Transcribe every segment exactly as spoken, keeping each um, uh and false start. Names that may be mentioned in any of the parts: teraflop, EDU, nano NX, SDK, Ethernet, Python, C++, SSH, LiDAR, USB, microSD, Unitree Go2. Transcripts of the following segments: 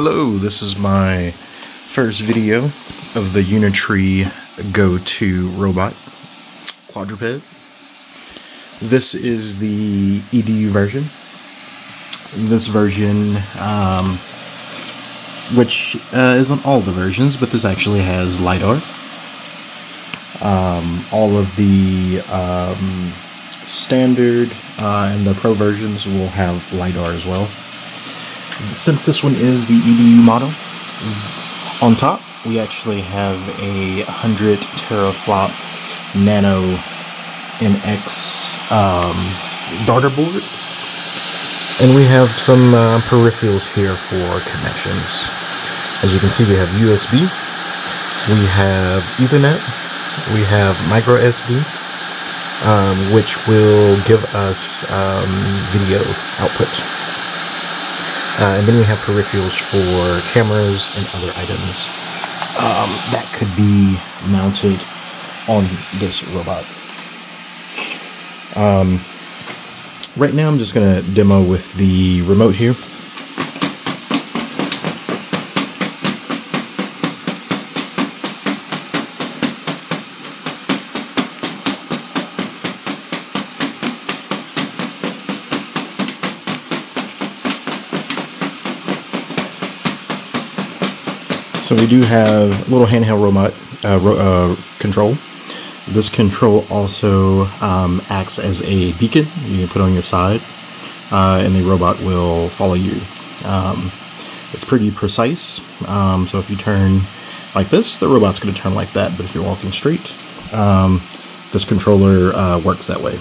Hello, this is my first video of the Unitree Go two robot quadruped. This is the E D U version. This version, um, which uh, is on all the versions, but this actually has LiDAR. Um, all of the um, standard uh, and the pro versions will have LiDAR as well. Since this one is the E D U model, on top we actually have a one hundred teraflop nano N X um, daughter board, and we have some uh, peripherals here for connections. As you can see, we have U S B, we have Ethernet, we have microSD, um, which will give us um, video output. Uh, and then we have peripherals for cameras and other items um, that could be mounted on this robot. Um, right now I'm just going to demo with the remote here. So we do have a little handheld robot uh, ro uh, control. This control also um, acts as a beacon you can put on your side, uh, and the robot will follow you. Um, it's pretty precise, um, so if you turn like this, the robot's going to turn like that, but if you're walking straight, um, this controller uh, works that way.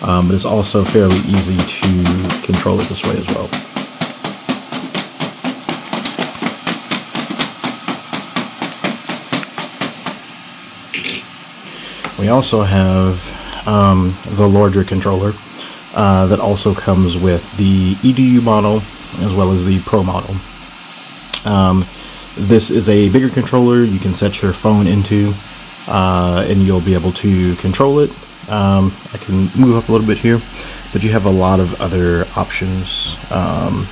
Um, but it's also fairly easy to control it this way as well. We also have um, the larger controller uh, that also comes with the E D U model as well as the Pro model. Um, this is a bigger controller you can set your phone into, uh, and you'll be able to control it. Um, I can move up a little bit here, but you have a lot of other options um,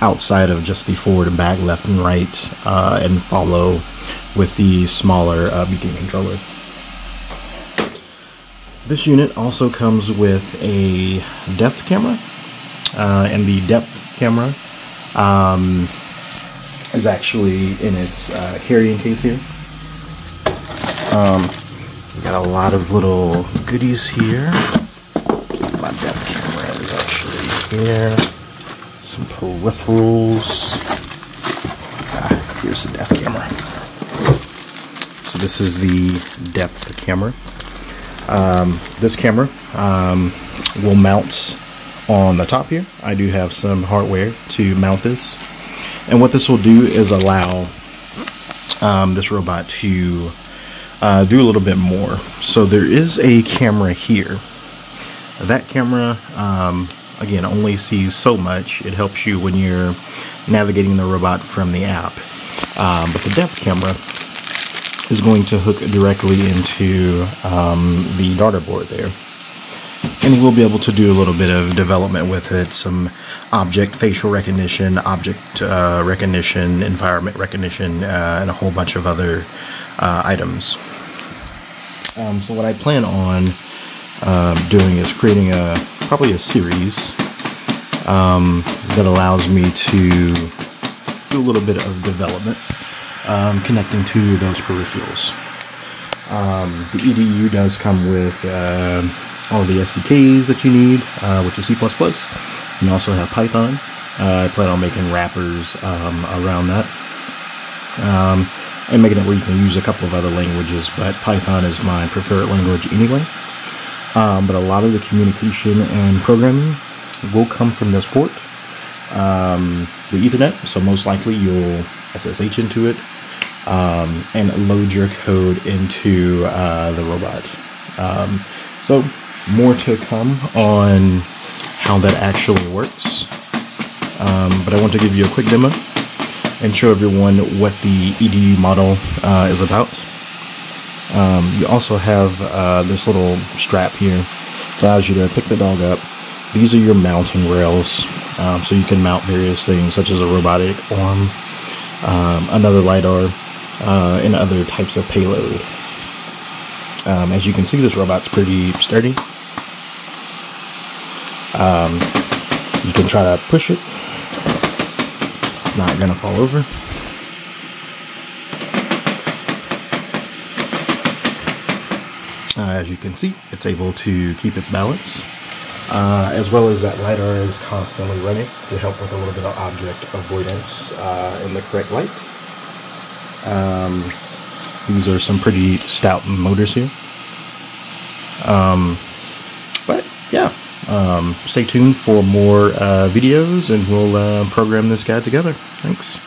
outside of just the forward and back, left and right, uh, and follow with the smaller uh, beacon controller. This unit also comes with a depth camera, uh, and the depth camera um, is actually in its uh, carrying case here. Um, we got a lot of little goodies here. My depth camera is actually here. Some peripherals. Ah, here's the depth camera. So this is the depth camera. Um, this camera um, will mount on the top here. I do have some hardware to mount this, and what this will do is allow um, this robot to uh, do a little bit more. So there is a camera here. That camera um, again only sees so much. It helps you when you're navigating the robot from the app, um, but the depth camera is going to hook directly into um, the daughter board there. And we'll be able to do a little bit of development with it, some object facial recognition, object uh, recognition, environment recognition, uh, and a whole bunch of other uh, items. Um, so what I plan on uh, doing is creating a probably a series um, that allows me to do a little bit of development. Um, connecting to those peripherals. Um, the E D U does come with uh, all the S D Ks that you need, uh, which is C plus plus, and also have Python. Uh, I plan on making wrappers um, around that, um, and making it where you can use a couple of other languages, but Python is my preferred language anyway. Um, but a lot of the communication and programming will come from this port, um, the Ethernet, so most likely you'll S S H into it, um, and load your code into uh, the robot. Um, so more to come on how that actually works, um, but I want to give you a quick demo and show everyone what the E D U model uh, is about. Um, you also have uh, this little strap here that allows you to pick the dog up. These are your mounting rails, um, so you can mount various things such as a robotic arm, um, another LiDAR, uh, and other types of payload. Um, as you can see, this robot's pretty sturdy. Um, you can try to push it. It's not gonna fall over. Uh, as you can see, it's able to keep its balance, uh, as well as that LiDAR is constantly running to help with a little bit of object avoidance uh, in the correct light. Um, these are some pretty stout motors here. Um, but yeah, um, stay tuned for more uh, videos, and we'll uh, program this guy together. Thanks.